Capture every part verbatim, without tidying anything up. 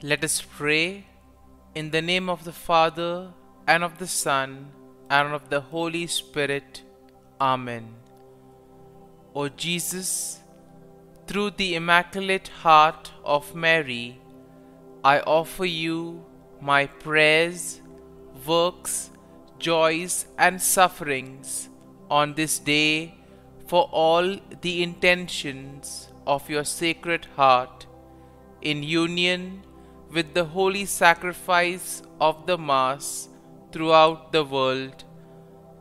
Let us pray. In the name of the Father, and of the Son, and of the Holy Spirit. Amen. O Jesus, through the Immaculate Heart of Mary, I offer you my prayers, works, joys, and sufferings on this day for all the intentions of your Sacred Heart, in union with the holy sacrifice of the Mass throughout the world,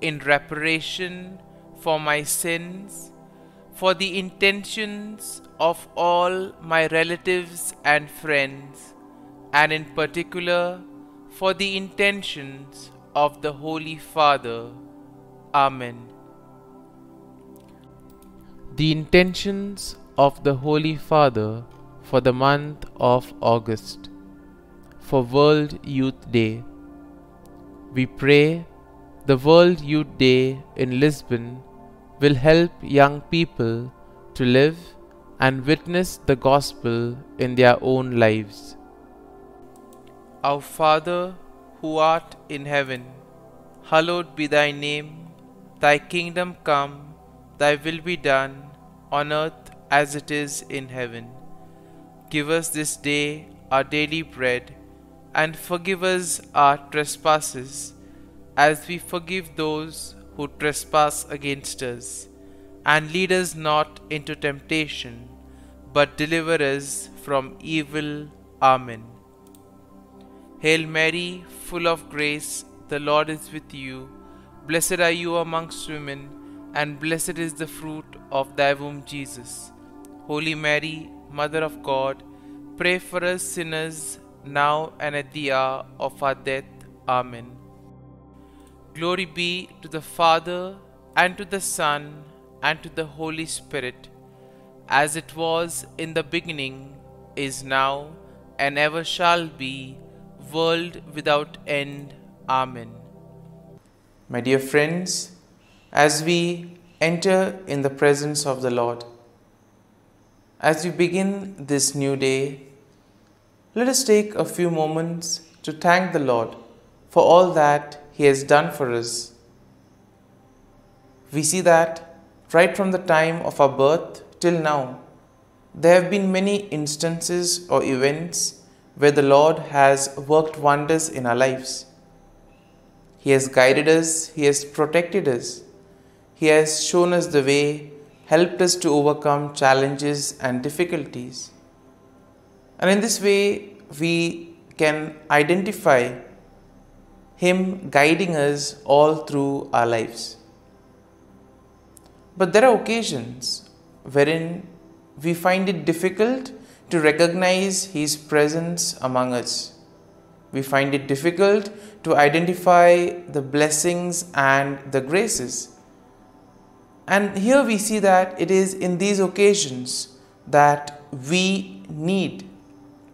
in reparation for my sins, for the intentions of all my relatives and friends, and in particular for the intentions of the Holy Father. Amen. The intentions of the Holy Father for the month of August, for World Youth Day. We pray the World Youth Day in Lisbon will help young people to live and witness the gospel in their own lives. Our Father, who art in heaven, hallowed be thy name. Thy kingdom come, thy will be done, on earth as it is in heaven. Give us this day our daily bread, and forgive us our trespasses, as we forgive those who trespass against us. And lead us not into temptation, but deliver us from evil. Amen. Hail Mary, full of grace, the Lord is with you. Blessed are you amongst women, and blessed is the fruit of thy womb, Jesus. Holy Mary, Mother of God, pray for us sinners, now and at the hour of our death. Amen. Glory be to the Father, and to the Son, and to the Holy Spirit, as it was in the beginning, is now, and ever shall be, world without end. Amen. My dear friends, as we enter in the presence of the Lord, as we begin this new day, let us take a few moments to thank the Lord for all that He has done for us. We see that right from the time of our birth till now, there have been many instances or events where the Lord has worked wonders in our lives. He has guided us, He has protected us, He has shown us the way, helped us to overcome challenges and difficulties. And in this way, we can identify Him guiding us all through our lives. But there are occasions wherein we find it difficult to recognize His presence among us. We find it difficult to identify the blessings and the graces. And here we see that it is in these occasions that we need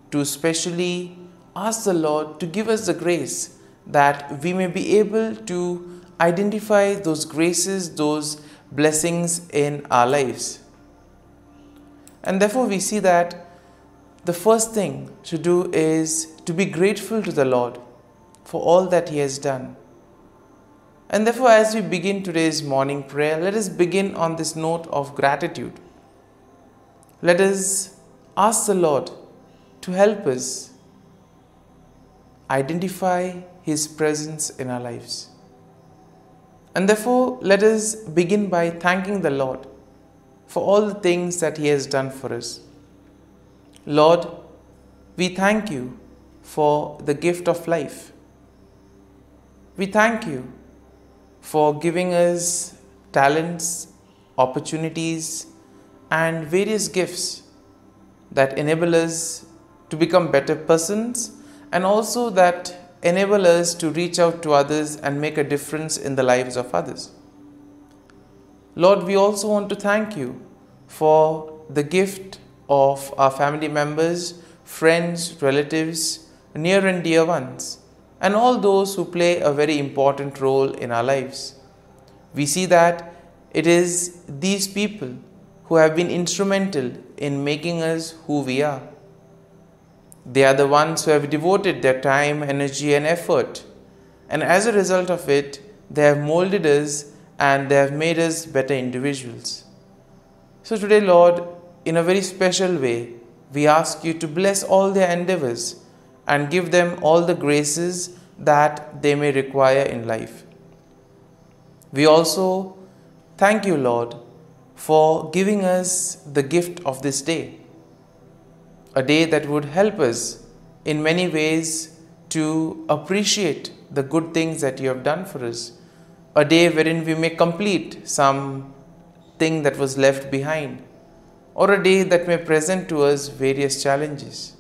to especially ask the Lord to give us the grace that we may be able to identify those graces, those blessings in our lives. And therefore we see that the first thing to do is to be grateful to the Lord for all that He has done. And therefore, as we begin today's morning prayer, let us begin on this note of gratitude. Let us ask the Lord to help us identify His presence in our lives. And therefore, let us begin by thanking the Lord for all the things that He has done for us. Lord, we thank you for the gift of life. We thank you for giving us talents, opportunities, and various gifts that enable us to become better persons, and also that enable us to reach out to others and make a difference in the lives of others. Lord, we also want to thank you for the gift of our family members, friends, relatives, near and dear ones, and all those who play a very important role in our lives. We see that it is these people who have been instrumental in making us who we are. They are the ones who have devoted their time, energy and effort, and as a result of it, they have molded us and they have made us better individuals. So today, Lord, in a very special way, we ask you to bless all their endeavors and give them all the graces that they may require in life. We also thank you, Lord, for giving us the gift of this day, a day that would help us in many ways to appreciate the good things that you have done for us, a day wherein we may complete some thing that was left behind, or a day that may present to us various challenges.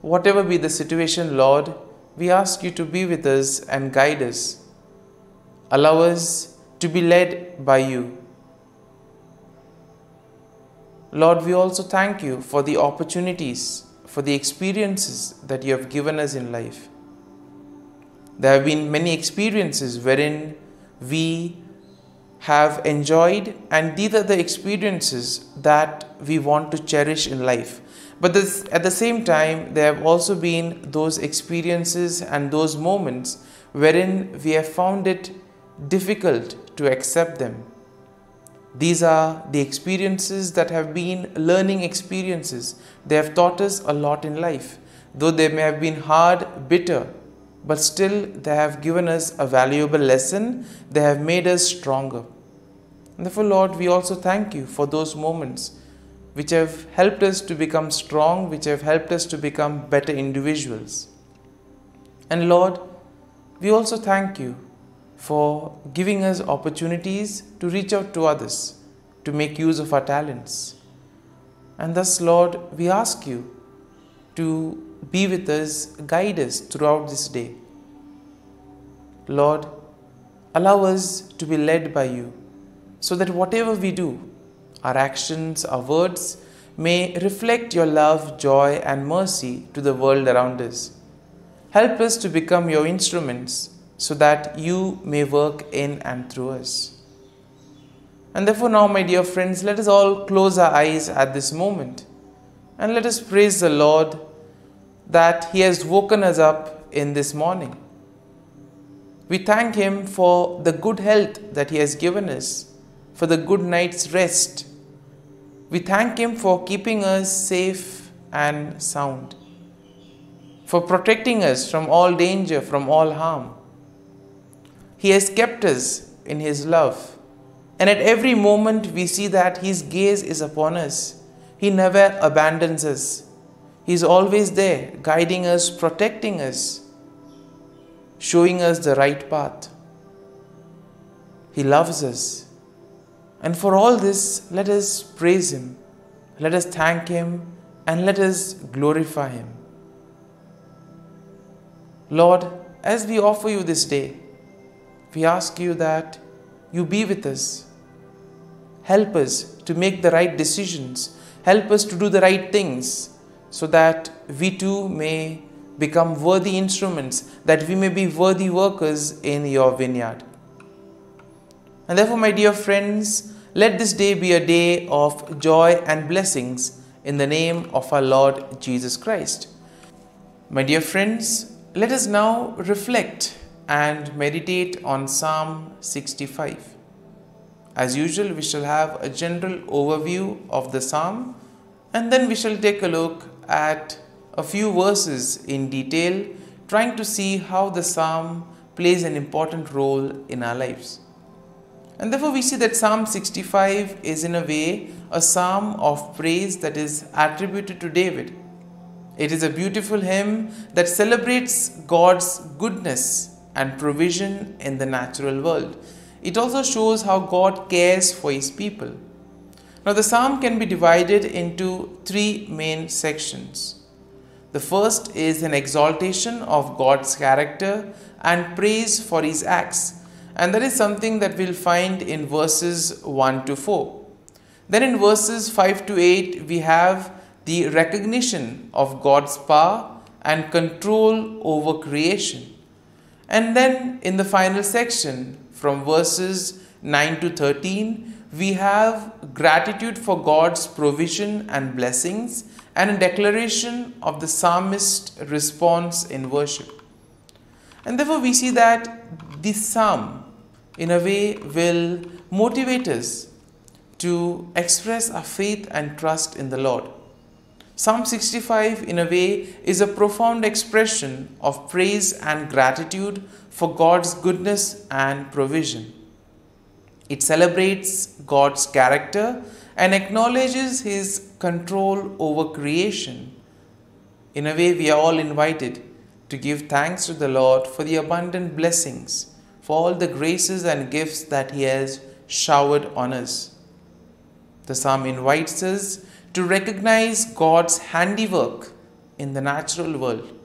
Whatever be the situation, Lord, we ask you to be with us and guide us. Allow us to be led by you. Lord, we also thank you for the opportunities, for the experiences that you have given us in life. There have been many experiences wherein we have enjoyed, and these are the experiences that we want to cherish in life. But this, at the same time, there have also been those experiences and those moments wherein we have found it difficult to accept them. These are the experiences that have been learning experiences. They have taught us a lot in life, though they may have been hard, bitter, but still they have given us a valuable lesson. They have made us stronger. And therefore, Lord, we also thank you for those moments which have helped us to become strong, which have helped us to become better individuals. And Lord, we also thank you for giving us opportunities to reach out to others, to make use of our talents. And thus, Lord, we ask you to be with us, guide us throughout this day. Lord, allow us to be led by you, so that whatever we do, our actions, our words, may reflect your love, joy and mercy to the world around us. Help us to become your instruments, so that you may work in and through us. And therefore now, my dear friends, let us all close our eyes at this moment, and let us praise the Lord that he has woken us up in this morning. We thank him for the good health that he has given us, for the good night's rest. We thank him for keeping us safe and sound, for protecting us from all danger, from all harm. He has kept us in his love, and at every moment we see that his gaze is upon us. He never abandons us. He is always there, guiding us, protecting us, showing us the right path. He loves us. And for all this, let us praise him, let us thank him, and let us glorify him. Lord, as we offer you this day, we ask you that you be with us. Help us to make the right decisions. Help us to do the right things, so that we too may become worthy instruments, that we may be worthy workers in your vineyard. And therefore, my dear friends, let this day be a day of joy and blessings in the name of our Lord Jesus Christ. My dear friends, let us now reflect and meditate on Psalm sixty-five. As usual, we shall have a general overview of the psalm, and then we shall take a look at a few verses in detail, trying to see how the psalm plays an important role in our lives. And therefore we see that Psalm sixty-five is in a way a psalm of praise that is attributed to David. It is a beautiful hymn that celebrates God's goodness and provision in the natural world. It also shows how God cares for his people. Now, the psalm can be divided into three main sections. The first is an exaltation of God's character and praise for his acts, and that is something that we'll find in verses one to four. Then in verses five to eight, we have the recognition of God's power and control over creation. And then in the final section, from verses nine to thirteen, we have gratitude for God's provision and blessings and a declaration of the psalmist's response in worship. And therefore we see that this psalm in a way will motivate us to express our faith and trust in the Lord. Psalm sixty-five in a way is a profound expression of praise and gratitude for God's goodness and provision. It celebrates God's character and acknowledges His control over creation. In a way, we are all invited to give thanks to the Lord for the abundant blessings, for all the graces and gifts that He has showered on us. The psalm invites us to recognize God's handiwork in the natural world.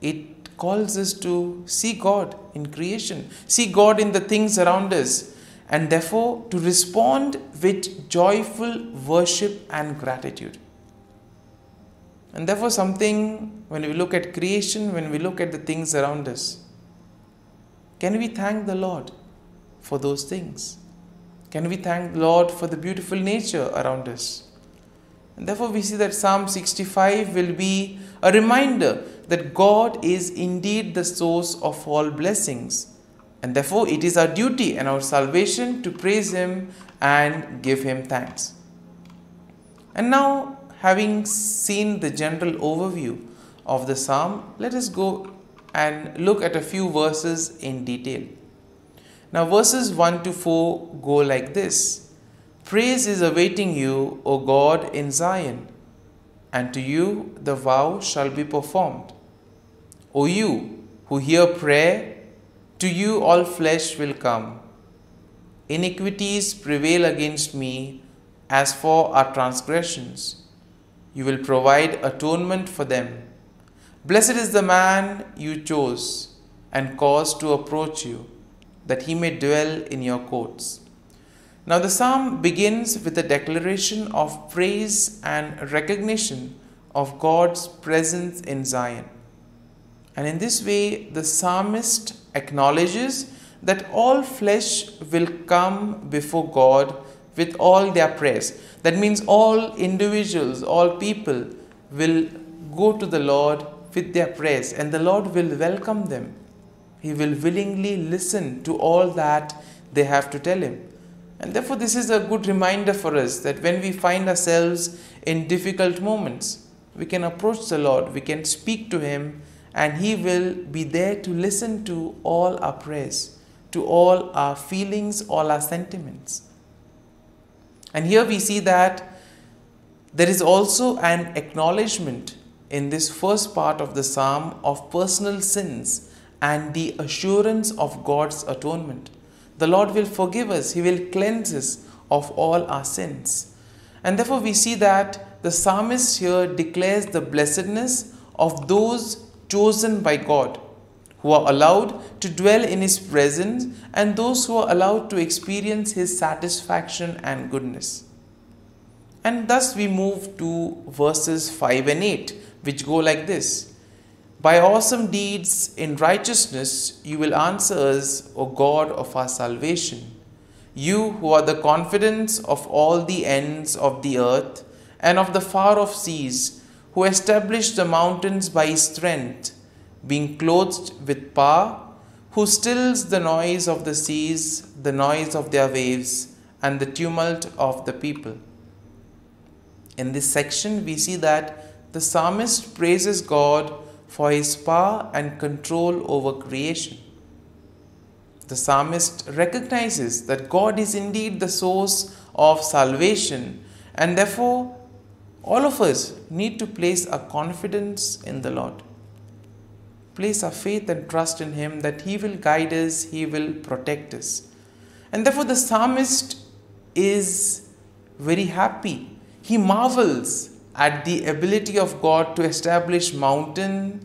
It calls us to see God in creation, see God in the things around us, and therefore to respond with joyful worship and gratitude. And therefore something, when we look at creation, when we look at the things around us, can we thank the Lord for those things? Can we thank the Lord for the beautiful nature around us? And therefore we see that Psalm sixty-five will be a reminder that God is indeed the source of all blessings, and therefore it is our duty and our salvation to praise Him and give Him thanks. And now, having seen the general overview of the psalm, let us go and look at a few verses in detail. Now verses one to four go like this. Praise is awaiting you, O God, in Zion, and to you the vow shall be performed. O you who hear prayer, to you all flesh will come. Iniquities prevail against me, as for our transgressions. You will provide atonement for them. Blessed is the man you chose and caused to approach you, that he may dwell in your courts. Now the psalm begins with a declaration of praise and recognition of God's presence in Zion. And in this way, the psalmist acknowledges that all flesh will come before God with all their prayers. That means all individuals, all people will go to the Lord with their prayers, and the Lord will welcome them. He will willingly listen to all that they have to tell Him. And therefore this is a good reminder for us that when we find ourselves in difficult moments, we can approach the Lord, we can speak to Him, and He will be there to listen to all our prayers, to all our feelings, all our sentiments. And here we see that there is also an acknowledgement in this first part of the psalm of personal sins and the assurance of God's atonement. The Lord will forgive us. He will cleanse us of all our sins. And therefore we see that the psalmist here declares the blessedness of those chosen by God, who are allowed to dwell in His presence, and those who are allowed to experience His satisfaction and goodness. And thus we move to verses five and eight, which go like this. By awesome deeds in righteousness, you will answer us, O God of our salvation. You who are the confidence of all the ends of the earth and of the far-off seas, who established the mountains by His strength, being clothed with power, who stills the noise of the seas, the noise of their waves, and the tumult of the people. In this section, we see that the psalmist praises God for His power and control over creation. The psalmist recognizes that God is indeed the source of salvation, and therefore all of us need to place our confidence in the Lord. Place our faith and trust in Him that He will guide us, He will protect us. And therefore the psalmist is very happy. He marvels at the ability of God to establish mountain,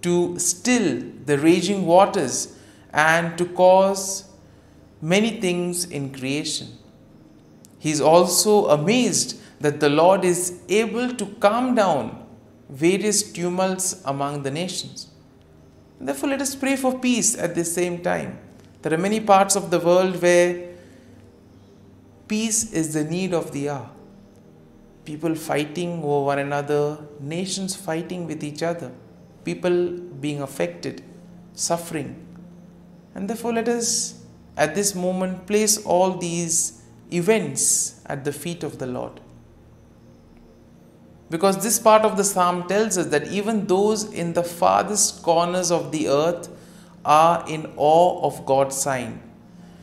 to still the raging waters, and to cause many things in creation. He is also amazed that the Lord is able to calm down various tumults among the nations. Therefore, let us pray for peace at the same time. There are many parts of the world where Peace is the need of the hour. People fighting over one another, nations fighting with each other, people being affected, suffering. And therefore let us at this moment place all these events at the feet of the Lord. Because this part of the psalm tells us that even those in the farthest corners of the earth are in awe of God's sign.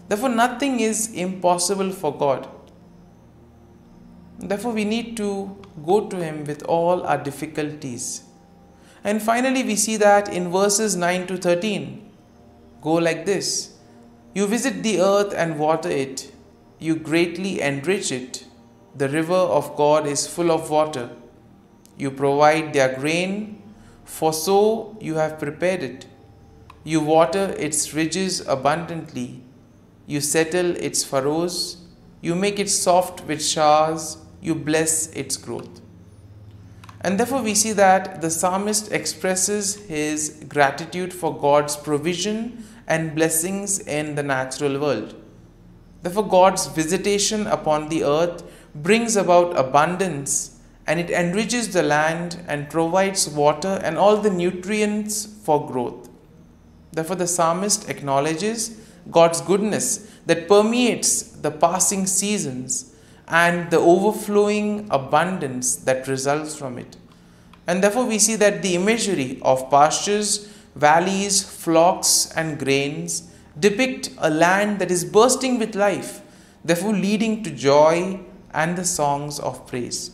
Therefore, nothing is impossible for God. Therefore, we need to go to Him with all our difficulties. And finally, we see that in verses nine to thirteen, go like this. You visit the earth and water it. You greatly enrich it. The river of God is full of water. You provide their grain, for so you have prepared it. You water its ridges abundantly. You settle its furrows. You make it soft with showers. You bless its growth. And therefore we see that the psalmist expresses his gratitude for God's provision and blessings in the natural world. Therefore God's visitation upon the earth brings about abundance, and it enriches the land and provides water and all the nutrients for growth. Therefore, the psalmist acknowledges God's goodness that permeates the passing seasons and the overflowing abundance that results from it. And therefore, we see that the imagery of pastures, valleys, flocks, and grains depict a land that is bursting with life, therefore leading to joy and the songs of praise.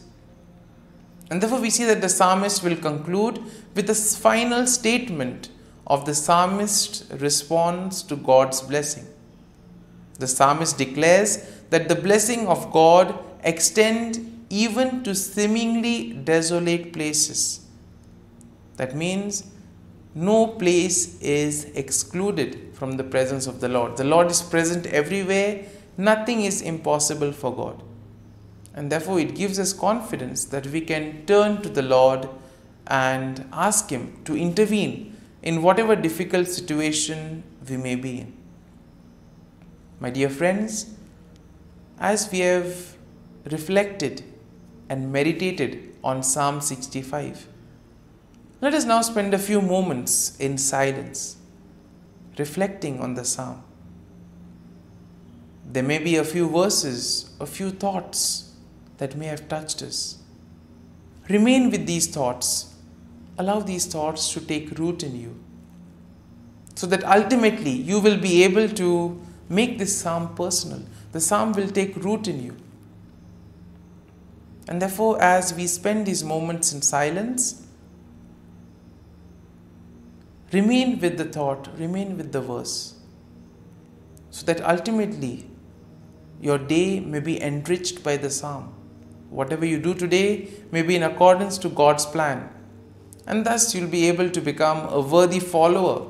And therefore, we see that the psalmist will conclude with the final statement of the psalmist's response to God's blessing. The psalmist declares that the blessing of God extends even to seemingly desolate places. That means no place is excluded from the presence of the Lord. The Lord is present everywhere. Nothing is impossible for God. And therefore it gives us confidence that we can turn to the Lord and ask Him to intervene in whatever difficult situation we may be in. My dear friends, as we have reflected and meditated on Psalm sixty-five, let us now spend a few moments in silence, reflecting on the psalm. There may be a few verses, a few thoughts that may have touched us. Remain with these thoughts. Allow these thoughts to take root in you, so that ultimately you will be able to make this psalm personal. The psalm will take root in you. And therefore, as we spend these moments in silence, remain with the thought, remain with the verse, so that ultimately your day may be enriched by the psalm. Whatever you do today may be in accordance to God's plan. And thus you'll be able to become a worthy follower,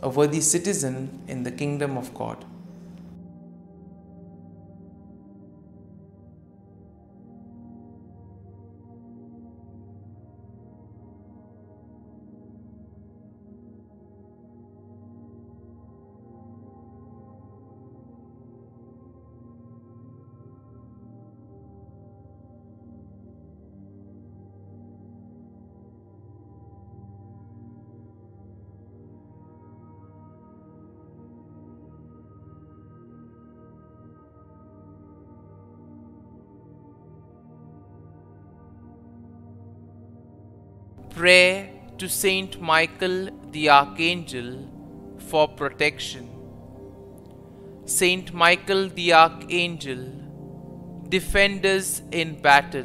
a worthy citizen in the kingdom of God. Prayer to Saint Michael the Archangel for protection. Saint Michael the Archangel, defend us in battle.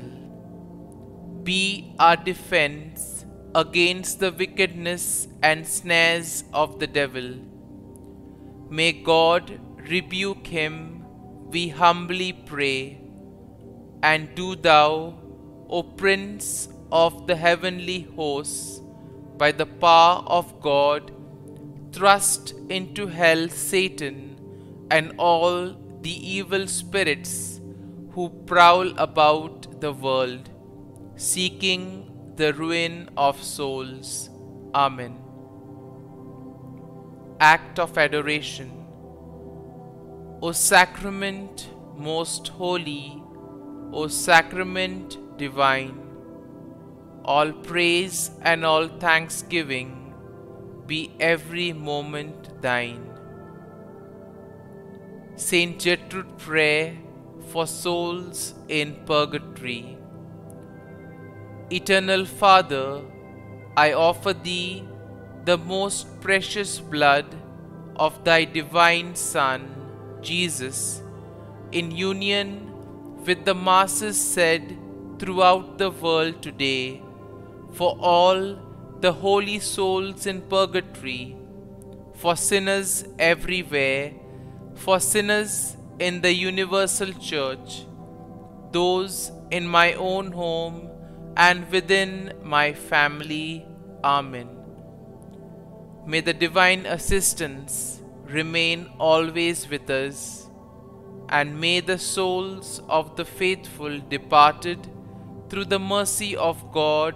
Be our defense against the wickedness and snares of the devil. May God rebuke him, we humbly pray. And do thou, O Prince of the heavenly hosts, by the power of God, thrust into hell Satan and all the evil spirits who prowl about the world, seeking the ruin of souls. Amen. Act of Adoration. O Sacrament, most holy, O sacrament divine, all praise and all thanksgiving be every moment thine. Saint Gertrude, prayer for souls in purgatory. Eternal Father, I offer thee the most precious blood of thy divine Son, Jesus, in union with the masses said throughout the world today, for all the holy souls in purgatory, for sinners everywhere, for sinners in the universal church, those in my own home and within my family. Amen. May the divine assistance remain always with us, and may the souls of the faithful departed, through the mercy of God,